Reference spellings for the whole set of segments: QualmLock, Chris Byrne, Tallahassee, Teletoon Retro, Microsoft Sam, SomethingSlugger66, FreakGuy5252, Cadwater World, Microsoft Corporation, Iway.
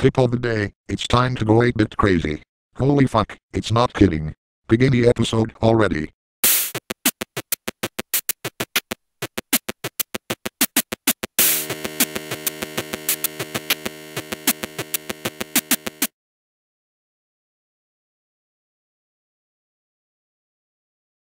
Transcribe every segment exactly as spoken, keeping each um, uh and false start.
Tip of the day, it's time to go eight bit crazy. Holy fuck, it's not kidding. Begin the episode already.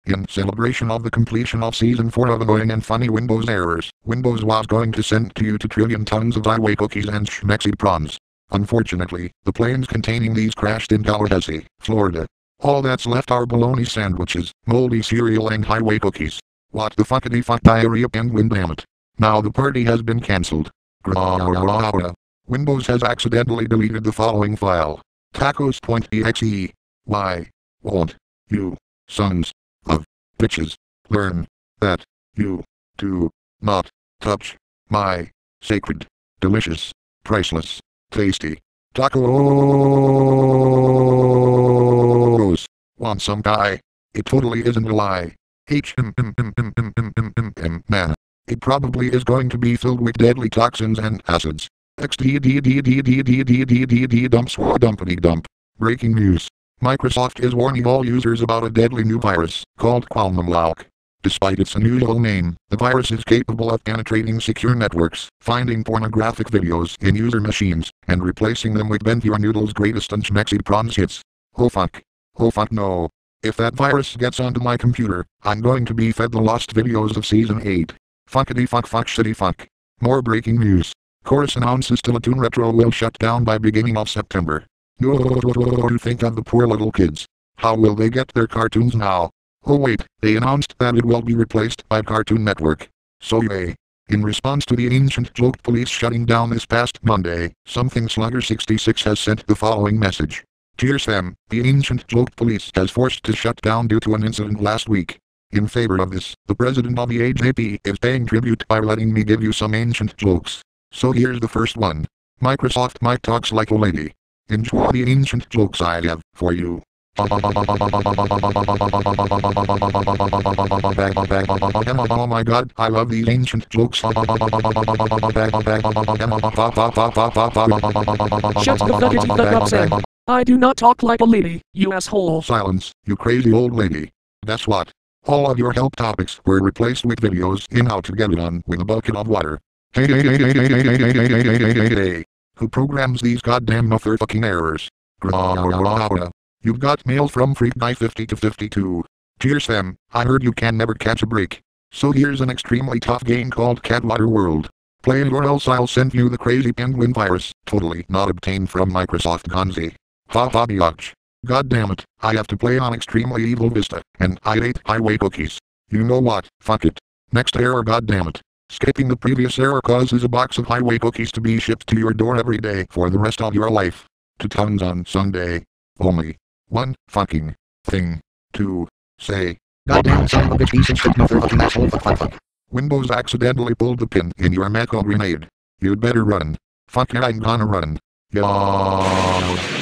In celebration of the completion of Season four of Annoying and Funny Windows Errors, Windows was going to send to you two trillion tons of Iway cookies and schmexy prawns. Unfortunately, the planes containing these crashed in Tallahassee, Florida. All that's left are bologna sandwiches, moldy cereal and Iway cookies. What the fuckity fuck diarrhea penguin dammit. Now the party has been cancelled. Windows has accidentally deleted the following file. Tacos.exe. Why won't you sons of bitches learn that you do not touch my sacred, delicious, priceless, tasty tacos? Want some guy? It totally isn't a lie. H M M M M M M M M man. It probably is going to be filled with deadly toxins and acids. X D D D D D D D D D dump swa dumpity dump. Breaking news. Microsoft is warning all users about a deadly new virus, called QualmLock. Despite its unusual name, the virus is capable of penetrating secure networks, finding pornographic videos in user machines, and replacing them with Ben Pure Noodle's greatest and schmexy prawns hits. Oh fuck. Oh fuck no. If that virus gets onto my computer, I'm going to be fed the lost videos of Season eight. Fuckity fuck fuck shitty fuck. More breaking news. Chorus announces Teletoon Retro will shut down by beginning of September. No, you think of the poor little kids. How will they get their cartoons now? Oh wait, they announced that it will be replaced by Cartoon Network. So yay. In response to the ancient joke police shutting down this past Monday, Something Slugger sixty-six has sent the following message. Dear Sam, the ancient joke police has forced to shut down due to an incident last week. In favor of this, the president of the A J P is paying tribute by letting me give you some ancient jokes. So here's the first one. Microsoft Mike talks like a lady. Enjoy the ancient jokes I have for you. Oh my god, I love these ancient jokes. Shut the fuck up, Sam. I do not talk like a lady, you asshole. Silence, you crazy old lady. That's what. All of your help topics were replaced with videos in how to get it on with a bucket of water. Hey hey hey hey hey hey hey hey hey hey hey hey hey. Who programs these goddamn motherfucking errors? You've got mail from Freak Guy fifty-two fifty-two. Dear Sam, I heard you can never catch a break. So here's an extremely tough game called Cadwater World. Play it or else I'll send you the crazy penguin virus, totally not obtained from Microsoft Gonzi. Ha ha biatch. God damn it, I have to play on extremely evil Vista, and I hate Iway cookies. You know what, fuck it. Next error, goddamn it. Skipping the previous error causes a box of Iway cookies to be shipped to your door every day for the rest of your life. To tons on Sunday. Only one fucking thing to say. Goddamn son of a bitch, decent shit motherfucking asshole, fuck fuck fuck. Windows accidentally pulled the pin in your Mac grenade. You'd better run. Fuck yeah, I'm gonna run. Yo.